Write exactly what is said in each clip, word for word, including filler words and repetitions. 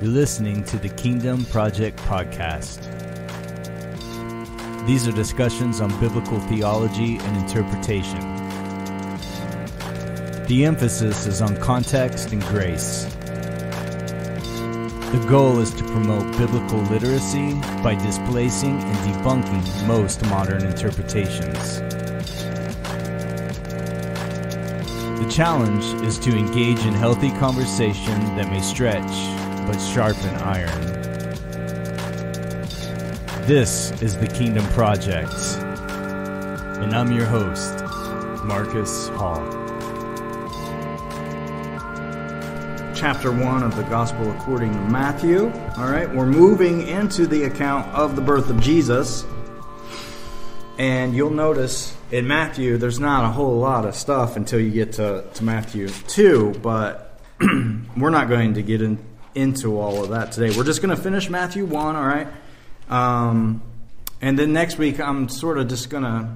You're listening to the Kingdom Project Podcast. These are discussions on biblical theology and interpretation. The emphasis is on context and grace. The goal is to promote biblical literacy by displacing and debunking most modern interpretations. The challenge is to engage in healthy conversation that may stretch but sharpen iron. This is the Kingdom Project, and I'm your host, Marcus Hall. Chapter one of the Gospel according to Matthew. All right, we're moving into the account of the birth of Jesus. And you'll notice in Matthew, there's not a whole lot of stuff until you get to, to Matthew two, but we're not going to get in, into all of that today. We're just going to finish Matthew one, all right? Um, and then next week, I'm sort of just going to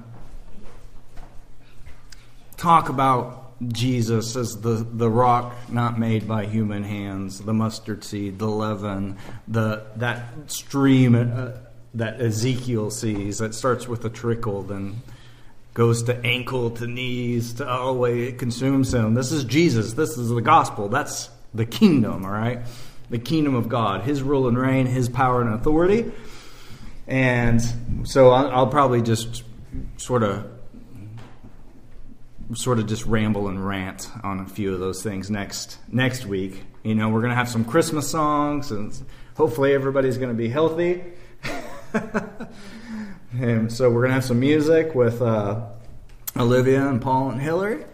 talk about Jesus as the, the rock not made by human hands, the mustard seed, the leaven, the that stream... Uh, that Ezekiel sees, that starts with a trickle, then goes to ankle, to knees, to all the way it consumes him. This is Jesus. This is the gospel. That's the kingdom, all right? The kingdom of God, his rule and reign, his power and authority. And so I'll, I'll probably just sort of sort of just ramble and rant on a few of those things next next week. You know, we're going to have some Christmas songs, and hopefully everybody's going to be healthy. And so we're going to have some music with uh, Olivia and Paul and Hillary.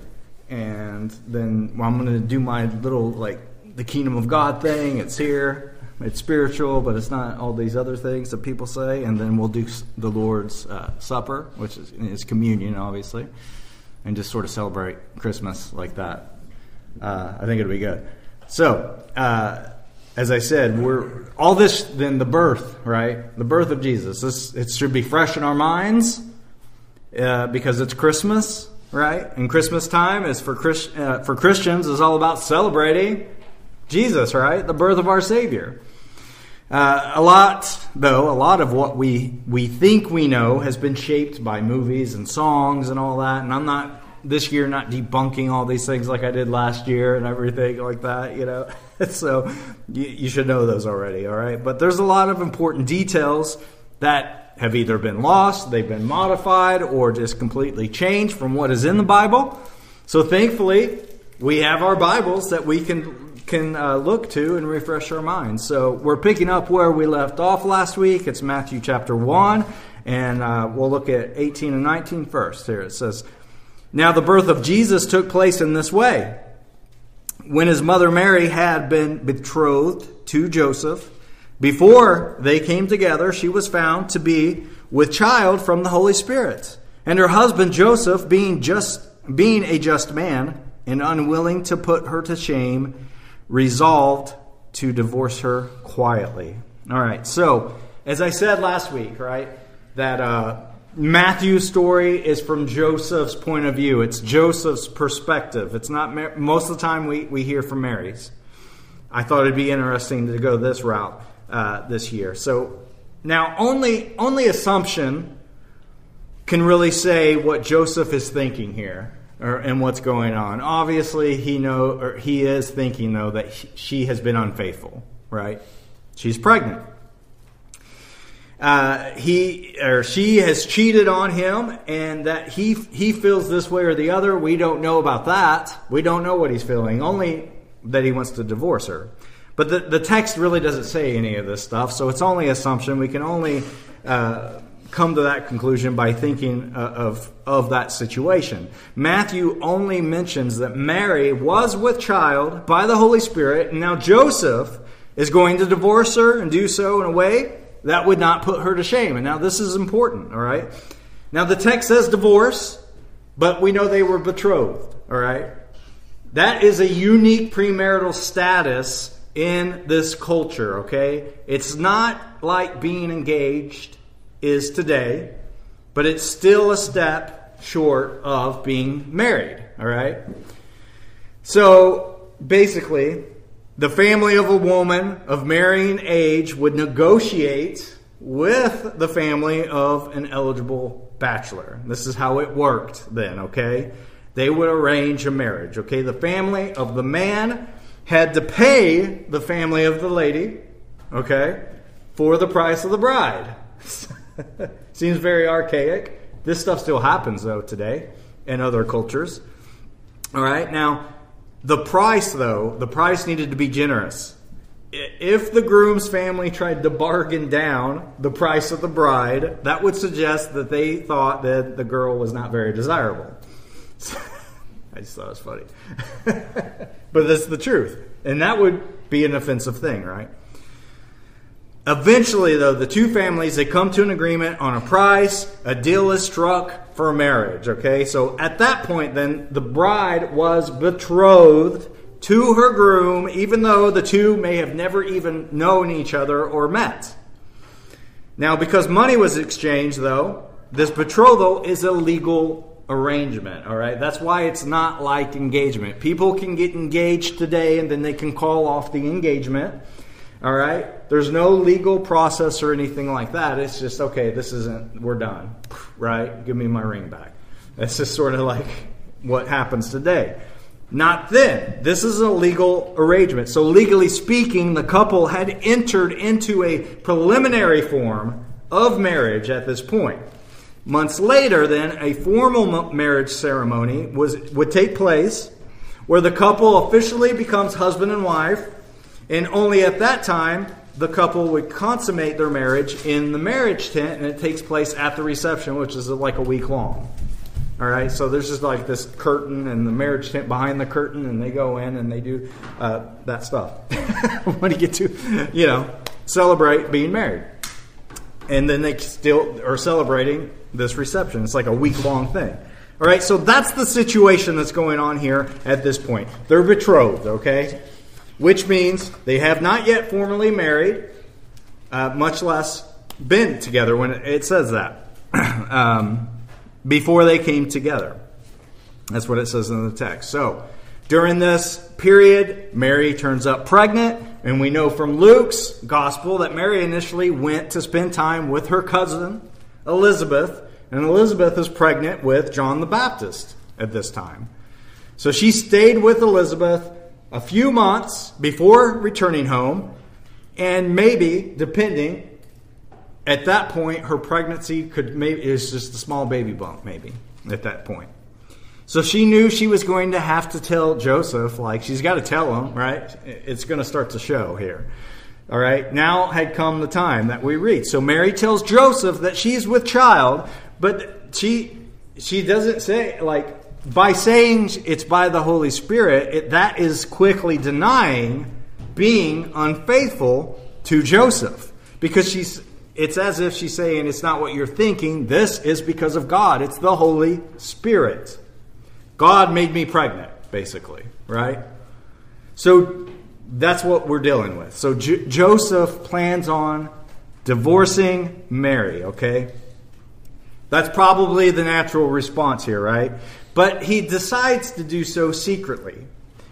And then well, I'm going to do my little, like, the kingdom of God thing. It's here. It's spiritual, but it's not all these other things that people say. And then we'll do the Lord's uh, Supper, which is, is communion, obviously. And just sort of celebrate Christmas like that. Uh, I think it'll be good. So... Uh, As I said, we're all this, then the birth, right? The birth of Jesus. This, it should be fresh in our minds uh, because it's Christmas, right? And Christmas time is for Christ, uh, for Christians is all about celebrating Jesus, right? The birth of our Savior. Uh, a lot, though, a lot of what we, we think we know has been shaped by movies and songs and all that. And I'm not, this year, not debunking all these things like I did last year and everything like that, you know? So you, you should know those already, all right? But there's a lot of important details that have either been lost, they've been modified, or just completely changed from what is in the Bible. So thankfully, we have our Bibles that we can can uh, look to and refresh our minds. So we're picking up where we left off last week. It's Matthew chapter one, and uh, we'll look at eighteen and nineteen first. Here it says, "Now the birth of Jesus took place in this way. When his mother Mary had been betrothed to Joseph, before they came together, she was found to be with child from the Holy Spirit. And her husband Joseph, being just being a just man and unwilling to put her to shame, resolved to divorce her quietly." All right, so as I said last week, right, that uh, Matthew's story is from Joseph's point of view. It's Joseph's perspective. It's not Mar- most of the time we, we hear from Mary's. I thought it'd be interesting to go this route uh, this year. So now only only assumption can really say what Joseph is thinking here or, and what's going on. Obviously, he know or he is thinking though that he, she has been unfaithful, right? She's pregnant. Uh, he or she has cheated on him, and that he he feels this way or the other. We don't know about that. We don't know what he's feeling, only that he wants to divorce her. But the, the text really doesn't say any of this stuff, so it's only assumption. We can only uh, come to that conclusion by thinking of, of that situation. Matthew only mentions that Mary was with child by the Holy Spirit, and now Joseph is going to divorce her and do so in a way that would not put her to shame. And now this is important, all right? Now the text says divorce, but we know they were betrothed, all right? That is a unique premarital status in this culture, okay? It's not like being engaged is today, but it's still a step short of being married, all right? So basically, the family of a woman of marrying age would negotiate with the family of an eligible bachelor. This is how it worked then, okay? They would arrange a marriage, okay? The family of the man had to pay the family of the lady, okay, for the price of the bride. Seems very archaic. This stuff still happens, though, today in other cultures. All right, now, the price, though, the price needed to be generous. If the groom's family tried to bargain down the price of the bride, that would suggest that they thought that the girl was not very desirable. I just thought it was funny. But that's the truth. And that would be an offensive thing, right? Eventually, though, the two families, they come to an agreement on a price. A deal is struck for marriage, okay? So at that point, then, the bride was betrothed to her groom, even though the two may have never even known each other or met. Now, because money was exchanged, though, this betrothal is a legal arrangement, all right? That's why it's not like engagement. People can get engaged today, and then they can call off the engagement. All right? There's no legal process or anything like that. It's just, okay, this isn't, we're done, right? Give me my ring back. That's just sort of like what happens today. Not then. This is a legal arrangement. So legally speaking, the couple had entered into a preliminary form of marriage at this point. Months later, then, a formal marriage ceremony was would take place where the couple officially becomes husband and wife. And only at that time, the couple would consummate their marriage in the marriage tent, and it takes place at the reception, which is like a week long. All right, so there's just like this curtain and the marriage tent behind the curtain, and they go in and they do uh, that stuff. I want to get to, you know, celebrate being married. And then they still are celebrating this reception. It's like a week-long thing. All right, so that's the situation that's going on here at this point. They're betrothed, okay? Which means they have not yet formally married, uh, much less been together when it says that, um, before they came together. That's what it says in the text. So during this period, Mary turns up pregnant, and we know from Luke's gospel that Mary initially went to spend time with her cousin, Elizabeth, and Elizabeth is pregnant with John the Baptist at this time. So she stayed with Elizabeth a few months before returning home, and maybe, depending, at that point, her pregnancy could maybe is just a small baby bump, maybe, at that point. So she knew she was going to have to tell Joseph, like, she's got to tell him, right? It's going to start to show here. All right, now had come the time that we read. So Mary tells Joseph that she's with child, but she she doesn't say, like, by saying it's by the Holy Spirit, it, that is quickly denying being unfaithful to Joseph. Because she's, it's as if she's saying, it's not what you're thinking. This is because of God. It's the Holy Spirit. God made me pregnant, basically, right? So that's what we're dealing with. So Jo- Joseph plans on divorcing Mary, okay? That's probably the natural response here, right? But he decides to do so secretly.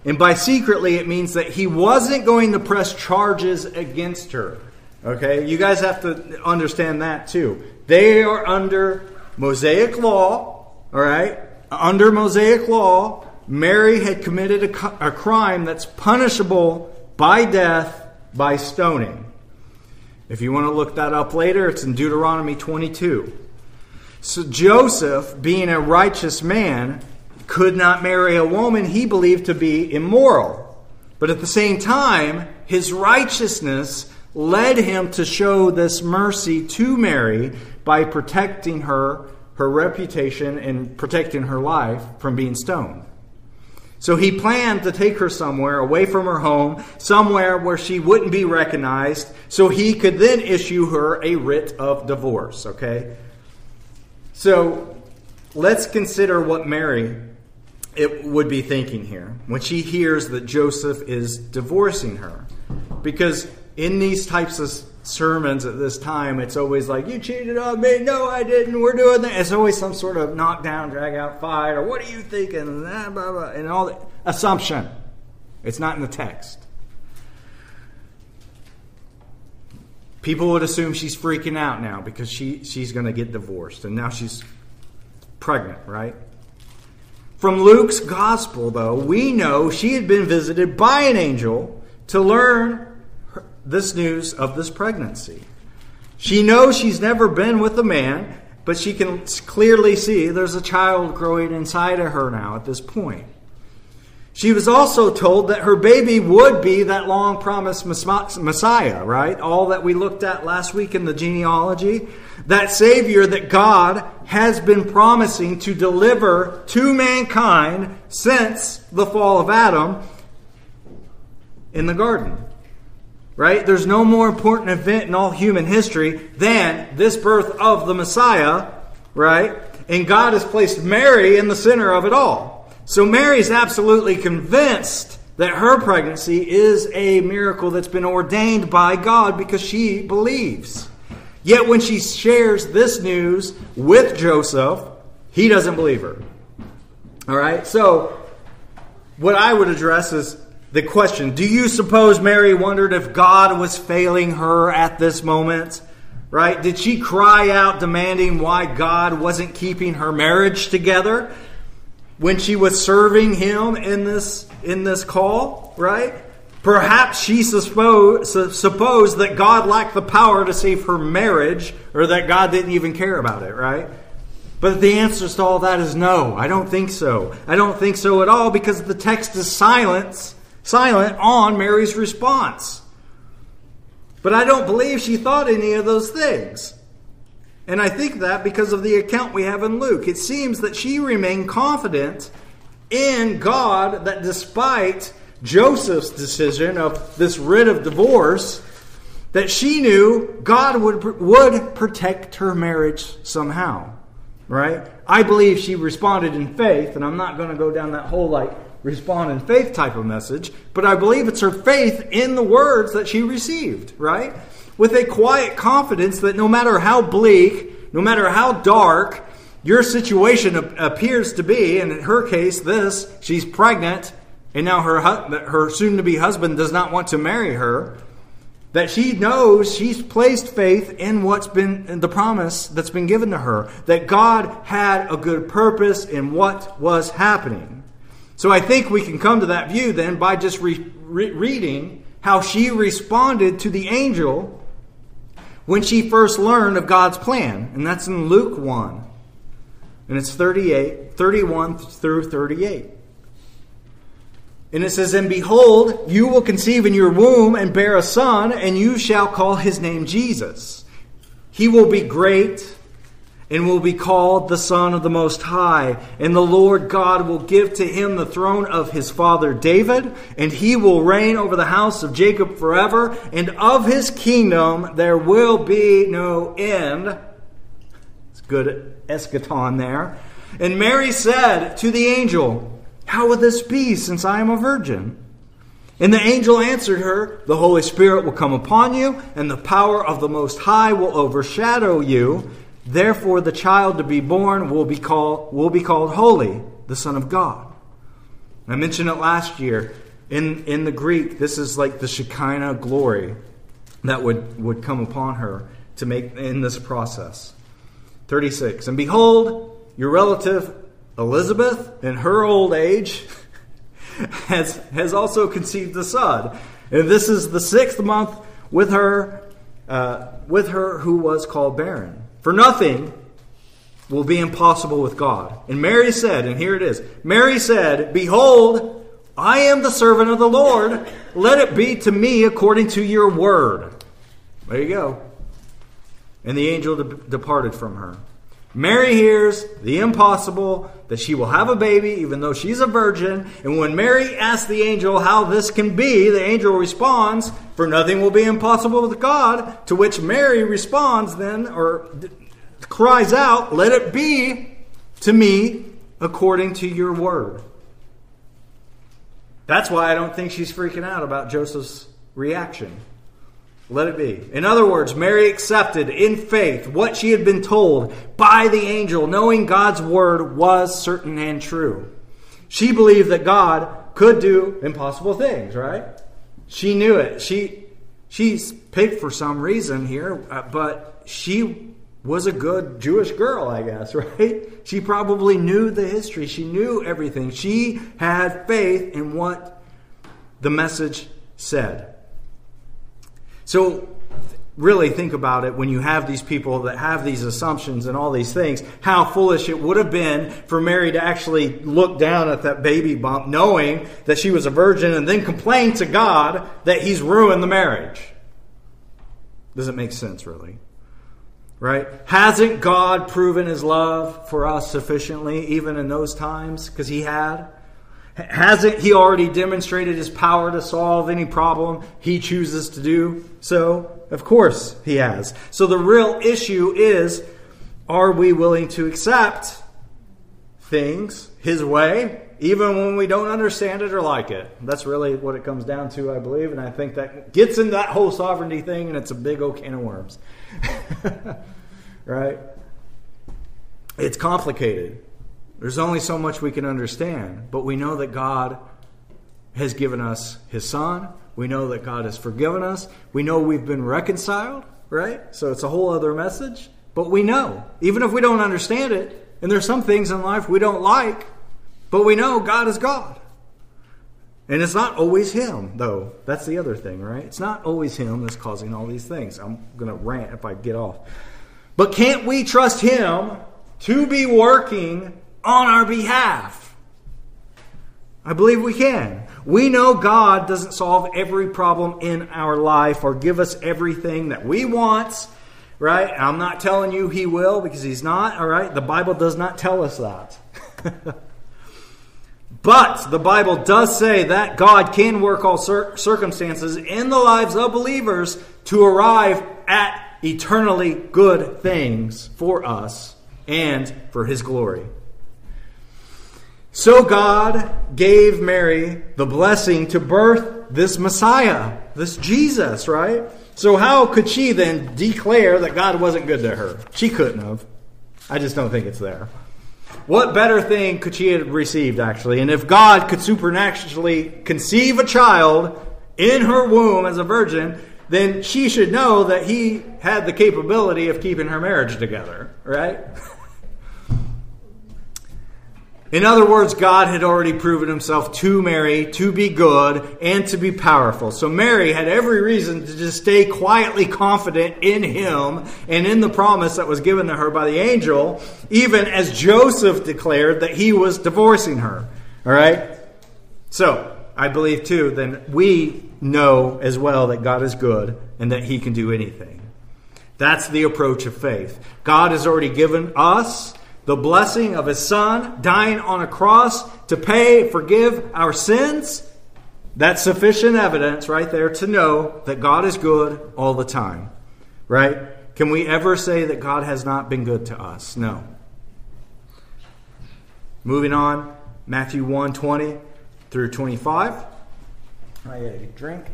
And by secretly, it means that he wasn't going to press charges against her. Okay? You guys have to understand that too. They are under Mosaic law. All right? Under Mosaic law, Mary had committed a, co- a crime that's punishable by death by stoning. If you want to look that up later, it's in Deuteronomy twenty-two. So Joseph, being a righteous man, could not marry a woman he believed to be immoral. But at the same time, his righteousness led him to show this mercy to Mary by protecting her, her reputation, and protecting her life from being stoned. So he planned to take her somewhere away from her home, somewhere where she wouldn't be recognized, so he could then issue her a writ of divorce, okay? So let's consider what Mary it would be thinking here when she hears that Joseph is divorcing her. Because in these types of sermons at this time, it's always like, you cheated on me. No, I didn't. We're doing that. It's always some sort of knockdown, drag out fight, or what are you thinking? Blah, blah, blah, and all the assumption. It's not in the text. People would assume she's freaking out now because she, she's going to get divorced. And now she's pregnant, right? From Luke's gospel, though, we know she had been visited by an angel to learn her, this news of this pregnancy. She knows she's never been with a man, but she can clearly see there's a child growing inside of her now at this point. She was also told that her baby would be that long-promised Messiah, right? All that we looked at last week in the genealogy. That Savior that God has been promising to deliver to mankind since the fall of Adam in the garden, right? There's no more important event in all human history than this birth of the Messiah, right? And God has placed Mary in the center of it all. So Mary's absolutely convinced that her pregnancy is a miracle that's been ordained by God because she believes. Yet when she shares this news with Joseph, he doesn't believe her. All right? So what I would address is the question, do you suppose Mary wondered if God was failing her at this moment? Right? Did she cry out demanding why God wasn't keeping her marriage together when she was serving him in this in this call, right? Perhaps she supposed, supposed that God lacked the power to save her marriage, or that God didn't even care about it, right? But the answer to all that is no. I don't think so. I don't think so at all, because the text is silent, silent on Mary's response. But I don't believe she thought any of those things. And I think that because of the account we have in Luke, it seems that she remained confident in God that despite Joseph's decision of this writ of divorce, that she knew God would, would protect her marriage somehow, right? I believe she responded in faith, and I'm not going to go down that whole like respond in faith type of message, but I believe it's her faith in the words that she received, right? With a quiet confidence that no matter how bleak, no matter how dark your situation appears to be, and in her case, this, she's pregnant, and now her, her soon-to-be husband does not want to marry her, that she knows she's placed faith in what's been in the promise that's been given to her, that God had a good purpose in what was happening. So I think we can come to that view then by just re- re- reading how she responded to the angel when she first learned of God's plan. And that's in Luke one. And it's thirty-eight, thirty-one through thirty-eight. And it says, "And behold, you will conceive in your womb and bear a son, and you shall call his name Jesus. He will be great and will be called the Son of the Most High. And the Lord God will give to him the throne of his father David, and he will reign over the house of Jacob forever, and of his kingdom there will be no end." It's good eschaton there. "And Mary said to the angel, 'How will this be, since I am a virgin?' And the angel answered her, 'The Holy Spirit will come upon you, and the power of the Most High will overshadow you. Therefore, the child to be born will be called will be called holy, the Son of God.'" I mentioned it last year. In, in the Greek, this is like the Shekinah glory that would, would come upon her to make in this process. thirty-six, "And behold, your relative Elizabeth, in her old age, has, has also conceived a son. And this is the sixth month with her, uh, with her who was called barren. For nothing will be impossible with God." And Mary said, and here it is, Mary said, "Behold, I am the servant of the Lord. Let it be to me according to your word." There you go. And the angel de- departed from her. Mary hears the impossible, that she will have a baby even though she's a virgin. And when Mary asks the angel how this can be, the angel responds, "For nothing will be impossible with God," to which Mary responds then, or cries out, "Let it be to me according to your word." That's why I don't think she's freaking out about Joseph's reaction. Let it be. In other words, Mary accepted in faith what she had been told by the angel, knowing God's word was certain and true. She believed that God could do impossible things, right? She knew it. She She's picked for some reason here, uh, but she was a good Jewish girl, I guess, right? She probably knew the history. She knew everything. She had faith in what the message said. So really think about it when you have these people that have these assumptions and all these things, how foolish it would have been for Mary to actually look down at that baby bump knowing that she was a virgin and then complain to God that he's ruined the marriage. Doesn't make sense, really. Right? Hasn't God proven his love for us sufficiently, even in those times? Because he had. Hasn't he already demonstrated his power to solve any problem he chooses to do? So, of course, he has. So the real issue is, are we willing to accept things his way, even when we don't understand it or like it? That's really what it comes down to, I believe. And I think that gets into that whole sovereignty thing, and it's a big old can of worms. Right? It's complicated. There's only so much we can understand, but we know that God has given us his son. We know that God has forgiven us. We know we've been reconciled, right? So it's a whole other message, but we know, even if we don't understand it, and there's some things in life we don't like, but we know God is God. And it's not always him, though. That's the other thing, right? It's not always him that's causing all these things. I'm going to rant if I get off. But can't we trust him to be working on our behalf? I believe we can. We know God doesn't solve every problem in our life or give us everything that we want, right? I'm not telling you he will, because he's not, all right? The Bible does not tell us that. But the Bible does say that God can work all cir- circumstances in the lives of believers to arrive at eternally good things for us and for his glory. So God gave Mary the blessing to birth this Messiah, this Jesus, right? So how could she then declare that God wasn't good to her? She couldn't have. I just don't think it's there. What better thing could she have received, actually? And if God could supernaturally conceive a child in her womb as a virgin, then she should know that he had the capability of keeping her marriage together, right? In other words, God had already proven himself to Mary to be good and to be powerful. So Mary had every reason to just stay quietly confident in him and in the promise that was given to her by the angel, even as Joseph declared that he was divorcing her. All right? So I believe, too, then we know as well that God is good and that he can do anything. That's the approach of faith. God has already given us the blessing of his son dying on a cross to pay, forgive our sins. That's sufficient evidence right there to know that God is good all the time, right? Can we ever say that God has not been good to us? No. Moving on, Matthew one twenty through twenty-five. I gotta get a drink.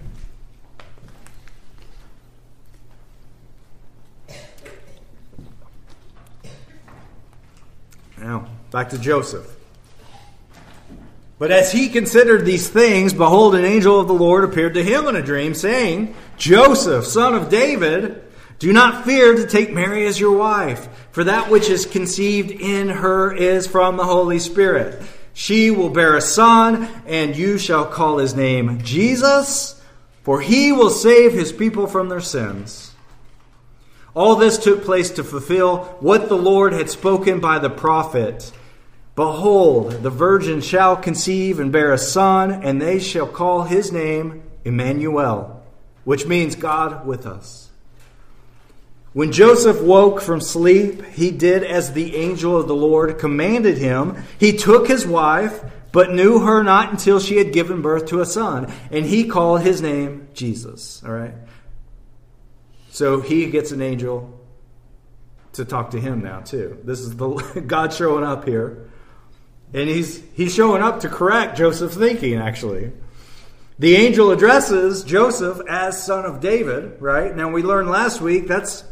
Now, back to Joseph. But as he considered these things, behold, an angel of the Lord appeared to him in a dream, saying, Joseph, son of David, do not fear to take Mary as your wife, for that which is conceived in her is from the Holy Spirit. She will bear a son, and you shall call his name Jesus, for he will save his people from their sins. All this took place to fulfill what the Lord had spoken by the prophet. Behold, the virgin shall conceive and bear a son, and they shall call his name Emmanuel, which means God with us. When Joseph woke from sleep, he did as the angel of the Lord commanded him. He took his wife, but knew her not until she had given birth to a son, and he called his name Jesus. All right? So he gets an angel to talk to him now, too. This is the God showing up here. And he's he's showing up to correct Joseph's thinking, actually. The angel addresses Joseph as son of David, right? Now, we learned last week that's,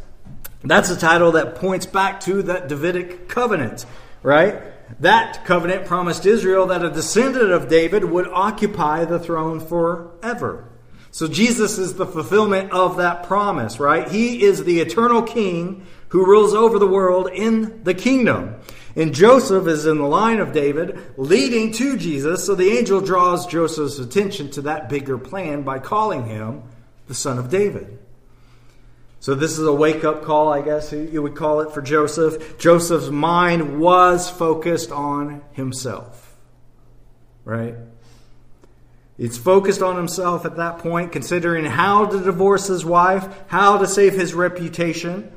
that's a title that points back to that Davidic covenant, right? That covenant promised Israel that a descendant of David would occupy the throne forever. So Jesus is the fulfillment of that promise, right? He is the eternal king who rules over the world in the kingdom. And Joseph is in the line of David, leading to Jesus. So the angel draws Joseph's attention to that bigger plan by calling him the son of David. So this is a wake-up call, I guess you would call it, for Joseph. Joseph's mind was focused on himself, right? It's focused on himself at that point, considering how to divorce his wife, how to save his reputation.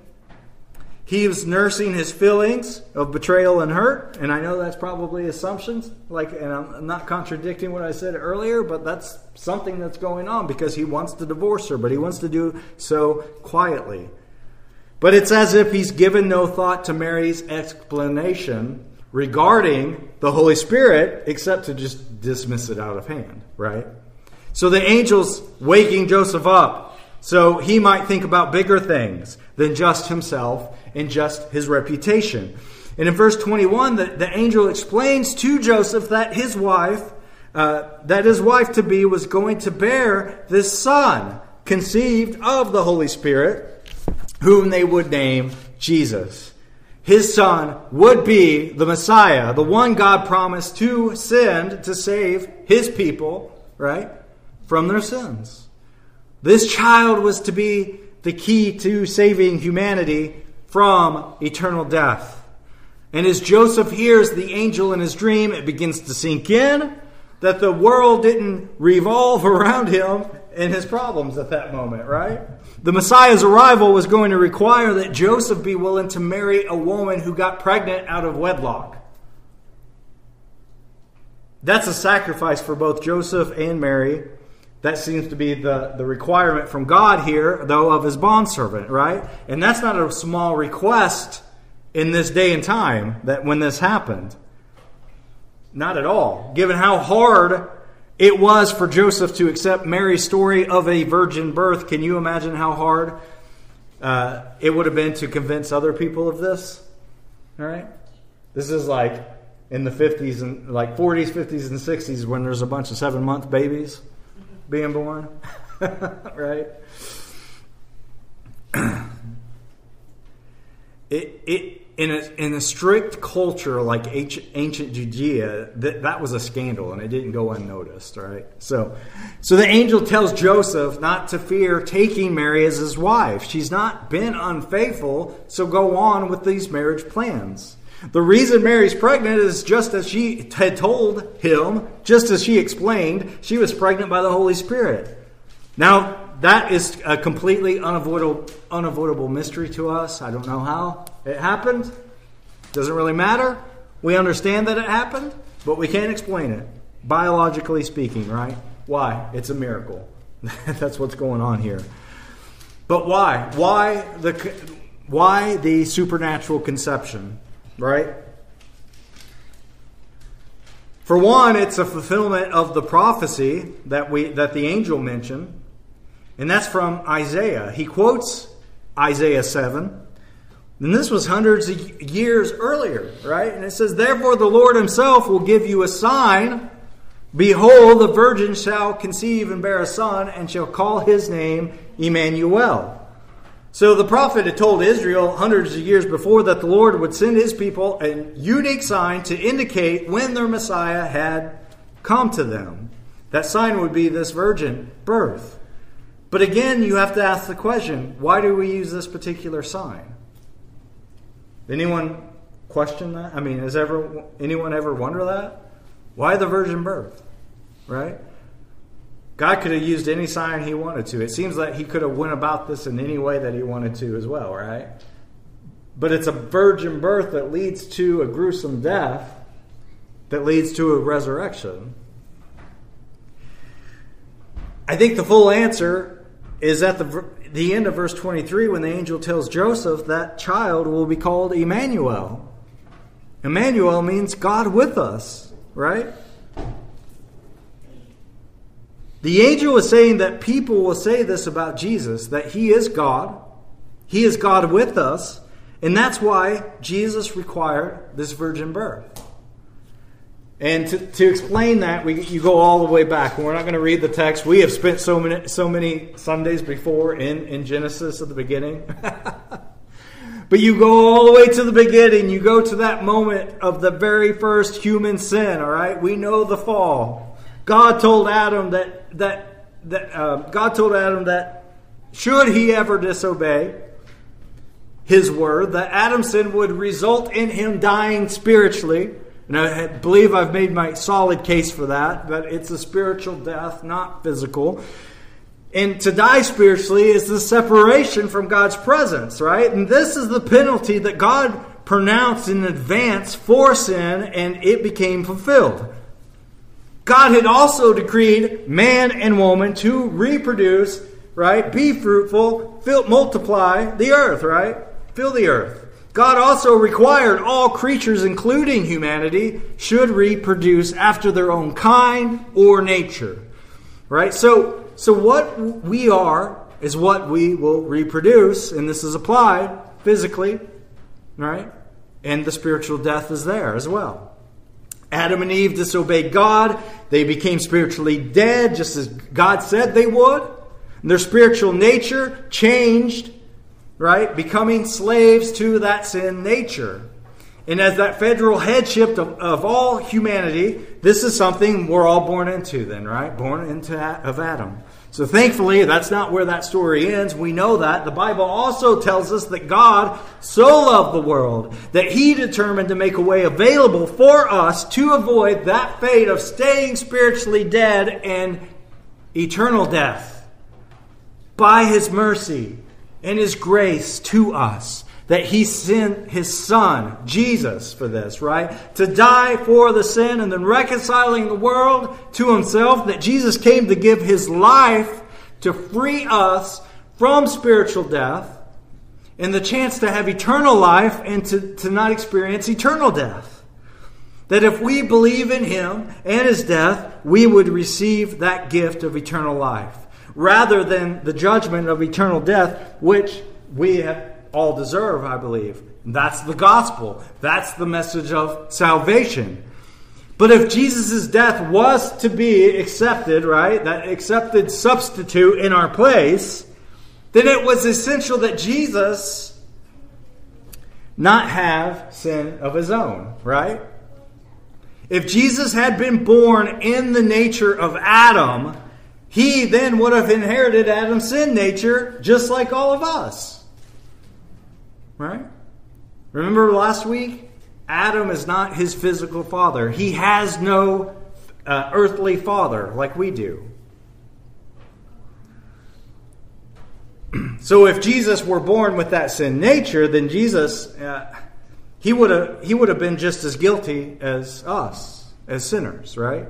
He was nursing his feelings of betrayal and hurt. And I know that's probably assumptions. Like, and I'm not contradicting what I said earlier, but that's something that's going on because he wants to divorce her, but he wants to do so quietly. But it's as if he's given no thought to Mary's explanation regarding the Holy Spirit, except to just dismiss it out of hand, right? So the angel's waking Joseph up so he might think about bigger things than just himself and just his reputation. And in verse twenty-one, the, the angel explains to Joseph that his wife, uh, that his wife-to-be was going to bear this son, conceived of the Holy Spirit, whom they would name Jesus. His son would be the Messiah, the one God promised to send to save his people, right, from their sins. This child was to be the key to saving humanity from eternal death. And as Joseph hears the angel in his dream, it begins to sink in that the world didn't revolve around him and his problems at that moment, right? The Messiah's arrival was going to require that Joseph be willing to marry a woman who got pregnant out of wedlock. That's a sacrifice for both Joseph and Mary. That seems to be the, the requirement from God here, though, of his bondservant, right? And that's not a small request in this day and time that when this happened. Not at all. Given how hard it was for Joseph to accept Mary's story of a virgin birth, can you imagine how hard uh, it would have been to convince other people of this? All right? This is like in the fifties, and like forties, fifties, and sixties when there's a bunch of seven-month babies being born, right? it it in a in a strict culture like ancient Judea, that that was a scandal, and it didn't go unnoticed, right? So, so the angel tells Joseph not to fear taking Mary as his wife. She's not been unfaithful, so go on with these marriage plans. The reason Mary's pregnant is just as she had told him, just as she explained, she was pregnant by the Holy Spirit. Now, that is a completely unavoidable, unavoidable mystery to us. I don't know how it happened. Doesn't really matter. We understand that it happened, but we can't explain it, biologically speaking, right? Why? It's a miracle. That's what's going on here. But why? Why the, why the supernatural conception? Right? For one, it's a fulfillment of the prophecy that we that the angel mentioned, and that's from Isaiah. He quotes Isaiah seven, and this was hundreds of years earlier, right? And it says, "Therefore the Lord himself will give you a sign. Behold, the virgin shall conceive and bear a son, and shall call his name Emmanuel." So the prophet had told Israel hundreds of years before that the Lord would send his people a unique sign to indicate when their Messiah had come to them. That sign would be this virgin birth. But again, you have to ask the question, why do we use this particular sign? Anyone question that? I mean, has ever anyone ever wonder that? Why the virgin birth? Right? God could have used any sign he wanted to. It seems like he could have went about this in any way that he wanted to as well, right? But it's a virgin birth that leads to a gruesome death that leads to a resurrection. I think the full answer is at the, the end of verse twenty-three when the angel tells Joseph that child will be called Emmanuel. Emmanuel means God with us, right? The angel is saying that people will say this about Jesus, that he is God. He is God with us. And that's why Jesus required this virgin birth. And to, to explain that, we, you go all the way back. And we're not going to read the text. We have spent so many so many Sundays before in, in Genesis at the beginning. But you go all the way to the beginning. You go to that moment of the very first human sin, all right? We know the fall. God told Adam that, that, that uh, God told Adam that should he ever disobey his word, that Adam's sin would result in him dying spiritually. And I believe I've made my solid case for that, but it's a spiritual death, not physical. And to die spiritually is the separation from God's presence, right? And this is the penalty that God pronounced in advance for sin, and it became fulfilled. God had also decreed man and woman to reproduce, right? Be fruitful, fill, multiply the earth, right? Fill the earth. God also required all creatures, including humanity, should reproduce after their own kind or nature, right? So, so what we are is what we will reproduce, and this is applied physically, right? And the spiritual death is there as well. Adam and Eve disobeyed God. They became spiritually dead, just as God said they would. And their spiritual nature changed, right? Becoming slaves to that sin nature. And as that federal headship of, of all humanity, this is something we're all born into then, right? Born into of Adam. So thankfully, that's not where that story ends. We know that. The Bible also tells us that God so loved the world that he determined to make a way available for us to avoid that fate of staying spiritually dead and eternal death by his mercy and his grace to us, that he sent his son, Jesus, for this, right? To die for the sin and then reconciling the world to himself, that Jesus came to give his life to free us from spiritual death and the chance to have eternal life and to, to not experience eternal death. That if we believe in him and his death, we would receive that gift of eternal life, rather than the judgment of eternal death, which we all deserve, I believe. That's the gospel. That's the message of salvation. But if Jesus' death was to be accepted, right, that accepted substitute in our place, then it was essential that Jesus not have sin of his own, right? If Jesus had been born in the nature of Adam, he then would have inherited Adam's sin nature just like all of us. Right? Remember last week? Adam is not his physical father. He has no uh, earthly father like we do. So if Jesus were born with that sin nature, then Jesus, uh, he would have he would have been just as guilty as us, as sinners, right?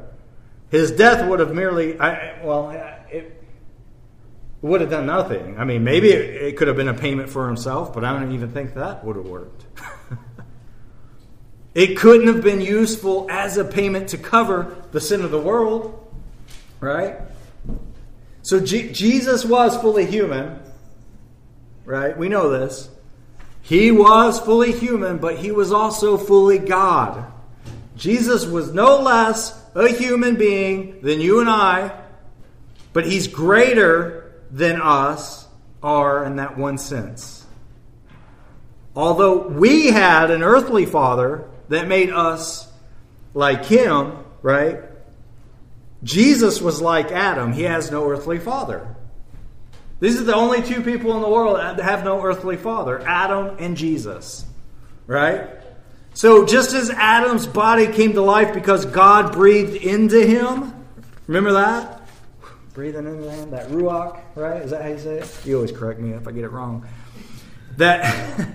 His death would have merely, I, well, it would have done nothing. I mean, maybe it, it could have been a payment for himself, but I don't even think that would have worked. It couldn't have been useful as a payment to cover the sin of the world, right? So G- Jesus was fully human, right? We know this. He was fully human, but he was also fully God. Jesus was no less a human being than you and I, but he's greater than us are in that one sense. Although we had an earthly father that made us like him, right? Jesus was like Adam. He has no earthly father. These are the only two people in the world that have no earthly father, Adam and Jesus, right? So just as Adam's body came to life because God breathed into him, remember that? Breathing into him, that ruach, right? Is that how you say it? You always correct me if I get it wrong. That,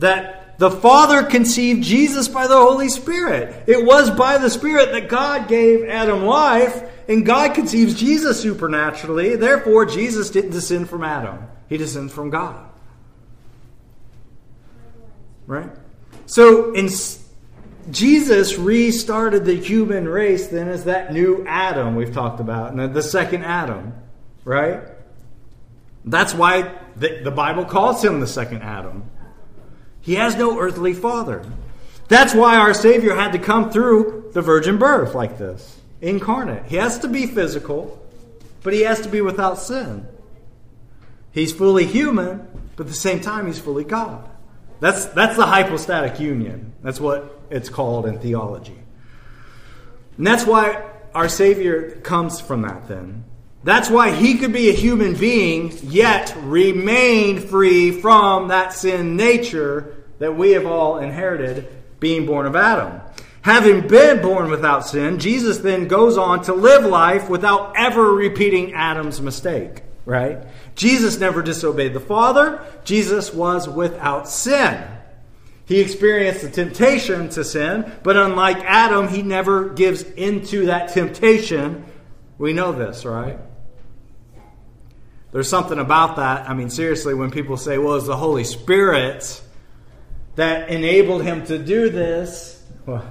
that the Father conceived Jesus by the Holy Spirit. It was by the Spirit that God gave Adam life, and God conceives Jesus supernaturally. Therefore, Jesus didn't descend from Adam. He descends from God. Right? So in Jesus restarted the human race then as that new Adam we've talked about, and the second Adam, right? That's why the, the Bible calls him the second Adam. He has no earthly father. That's why our Savior had to come through the virgin birth like this, incarnate. He has to be physical, but he has to be without sin. He's fully human, but at the same time, he's fully God. That's, that's the hypostatic union. That's what it's called in theology. And that's why our Savior comes from that then. That's why he could be a human being, yet remain free from that sin nature that we have all inherited, being born of Adam. Having been born without sin, Jesus then goes on to live life without ever repeating Adam's mistake, right? Jesus never disobeyed the Father. Jesus was without sin. He experienced the temptation to sin, but unlike Adam, he never gives into that temptation. We know this, right? There's something about that. I mean, seriously, when people say, well, it's the Holy Spirit that enabled him to do this. Well,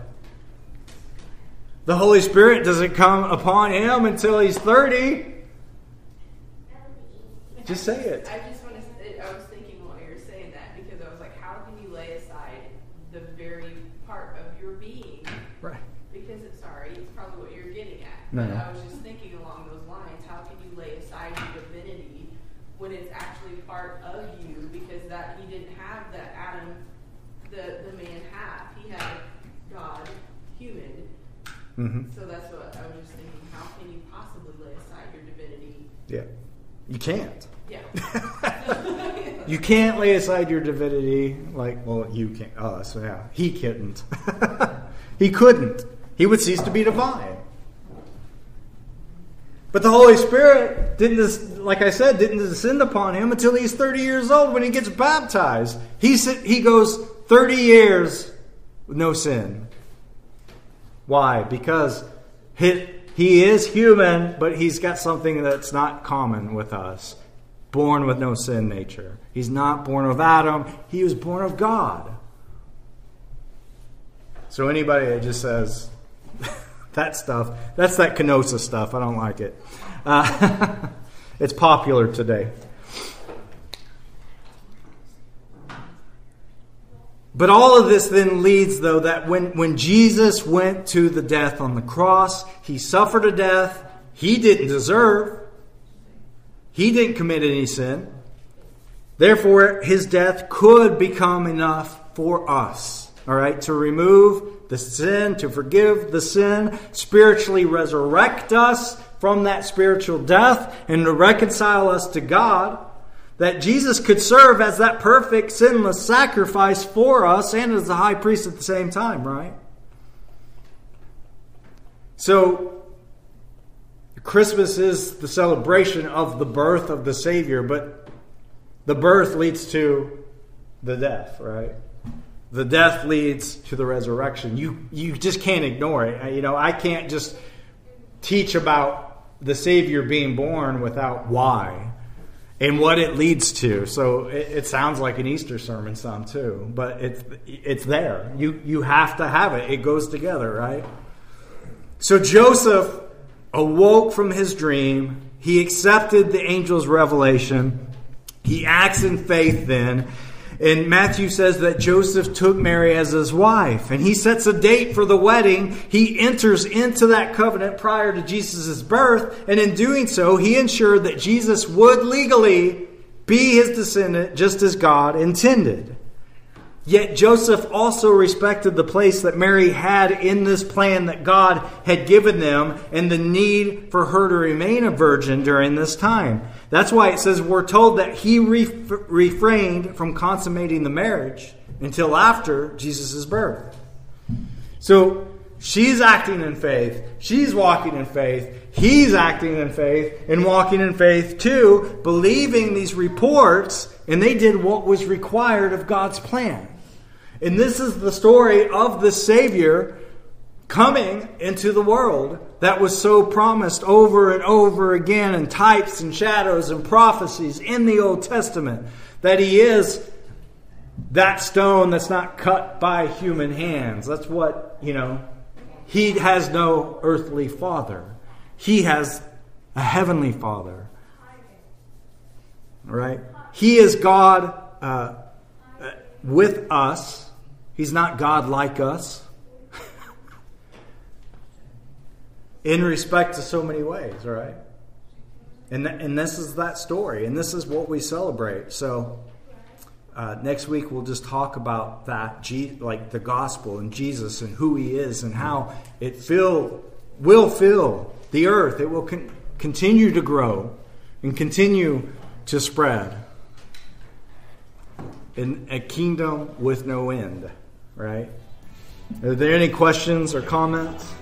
the Holy Spirit doesn't come upon him until he's thirty. Just say it. I just want to. I was thinking while you were saying that, because I was like, how can you lay aside the very part of your being? Right. Because it's sorry, it's probably what you're getting at. No. But I was just thinking along those lines. How can you lay aside your divinity when it's actually part of you? Because that he didn't have that Adam, the the man half. He had God, human. Mm-hmm. So that's what I was just thinking. How can you possibly lay aside your divinity? Yeah. You can't. Yeah. You can't lay aside your divinity like, well, you can't. Us, oh, so yeah. He couldn't. He couldn't. He would cease to be divine. But the Holy Spirit didn't, like I said, didn't descend upon him until he's thirty years old when he gets baptized. He he goes thirty years with no sin. Why? Because his, he is human, but he's got something that's not common with us. Born with no sin nature. He's not born of Adam. He was born of God. So anybody that just says that stuff, that's that Kenosis stuff. I don't like it. Uh, it's popular today. But all of this then leads, though, that when, when Jesus went to the death on the cross, he suffered a death he didn't deserve. He didn't commit any sin. Therefore, his death could become enough for us, all right, to remove the sin, to forgive the sin, spiritually resurrect us from that spiritual death, and to reconcile us to God, that Jesus could serve as that perfect, sinless sacrifice for us and as the high priest at the same time, right? So Christmas is the celebration of the birth of the Savior, but the birth leads to the death, right? The death leads to the resurrection. You you just can't ignore it. You know, I can't just teach about the Savior being born without why and what it leads to. So it, it sounds like an Easter sermon some too, but it's it's there. You you have to have it. It goes together, right? So Joseph awoke from his dream. He accepted the angel's revelation. He acts in faith then. And Matthew says that Joseph took Mary as his wife. And he sets a date for the wedding. He enters into that covenant prior to Jesus' birth. And in doing so, he ensured that Jesus would legally be his descendant just as God intended. Yet Joseph also respected the place that Mary had in this plan that God had given them and the need for her to remain a virgin during this time. That's why it says we're told that he re- refrained from consummating the marriage until after Jesus' birth. So she's acting in faith. She's walking in faith. He's acting in faith and walking in faith too, believing these reports, and they did what was required of God's plan. And this is the story of the Savior coming into the world that was so promised over and over again in types and shadows and prophecies in the Old Testament, that he is that stone that's not cut by human hands. That's what, you know, he has no earthly father. He has a heavenly father. Right? He is God uh, with us. He's not God like us in respect to so many ways, right? And th- and this is that story, and this is what we celebrate. So uh, next week we'll just talk about that, G- like the gospel and Jesus and who he is and how it fill will fill the earth. It will con- continue to grow and continue to spread. In a kingdom with no end, right? Are there any questions or comments?